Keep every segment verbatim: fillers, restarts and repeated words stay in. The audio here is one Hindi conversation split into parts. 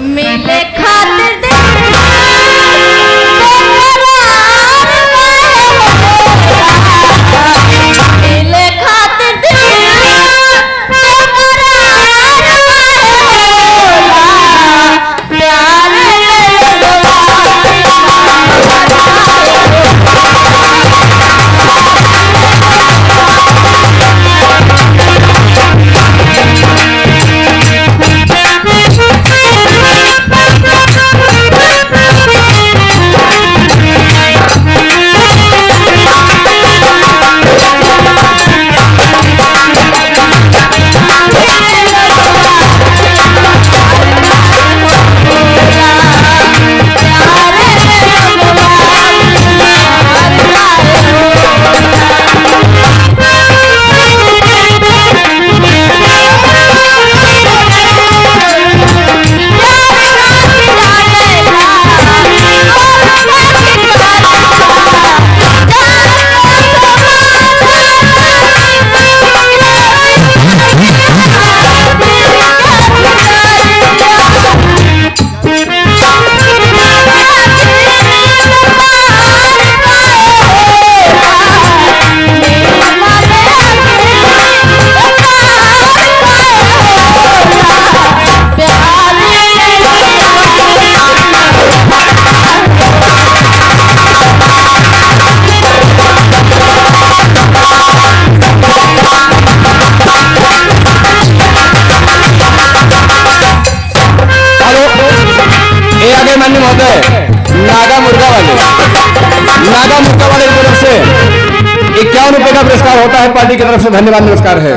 मेरे खातिर नागा मुर्गा वाले नागा मुर्गा वाले की तरफ से इक्यावन रुपए का पुरस्कार होता है। पार्टी की तरफ से धन्यवाद नमस्कार है।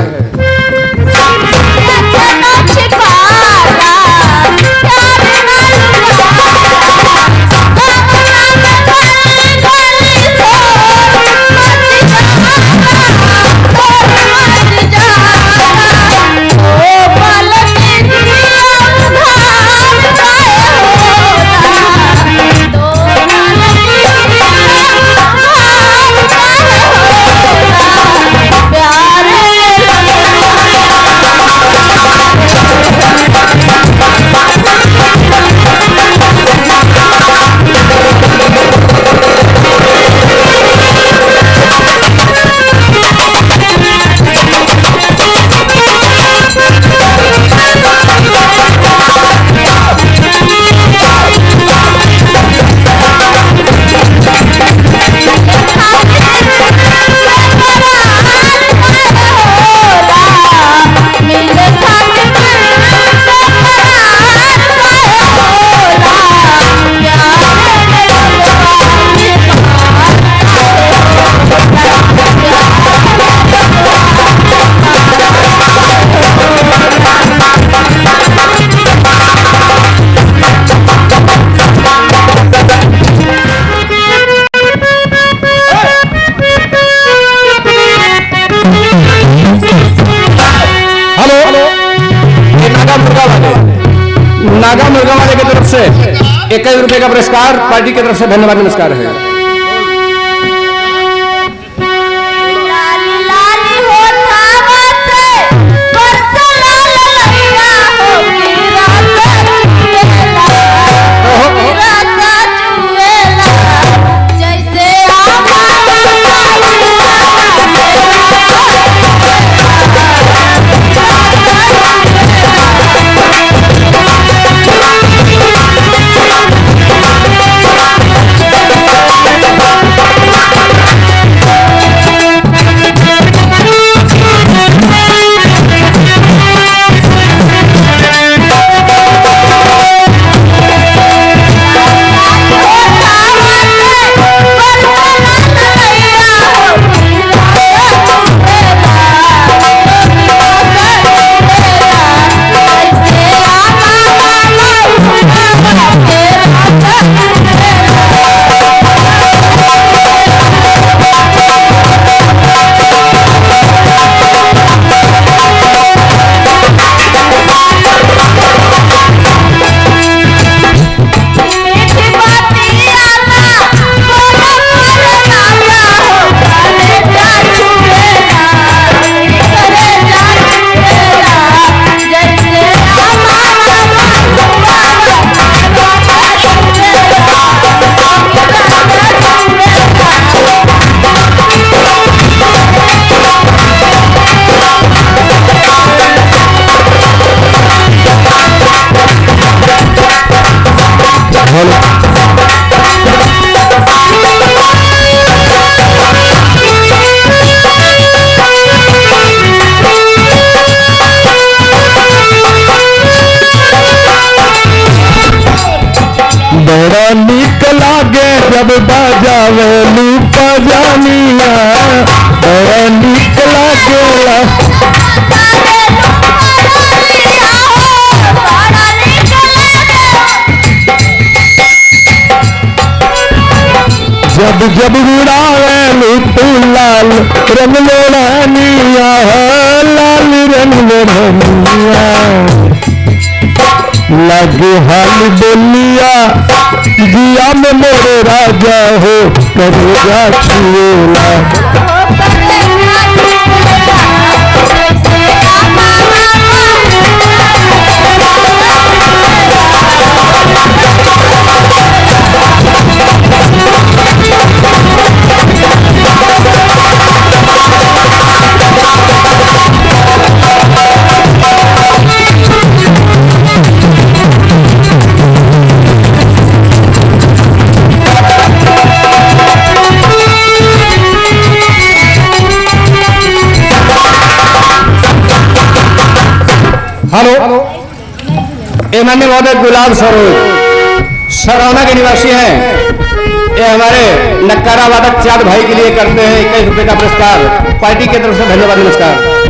नागा मुर्गा वाले की तरफ से इक्कीस रुपए का पुरस्कार। पार्टी की तरफ से धन्यवाद नमस्कार है। बड़ा नीक लागे जब बजावे लूपा जानिया, बड़ा नीक लागे जब जब उड़ावे लूप लाल रंग में रानिया, लाल रंग में रानिया लगे हाल बोलिया। जिया में मोरे राजा हो करेगा छूला, हेलो इन्होंने महोदय गुलाब स्वरूप सरौना के निवासी हैं। ये हमारे नक्कारा वादक चार भाई के लिए करते हैं इक्कीस रुपए का पुरस्कार। पार्टी की तरफ से धन्यवाद, नमस्कार।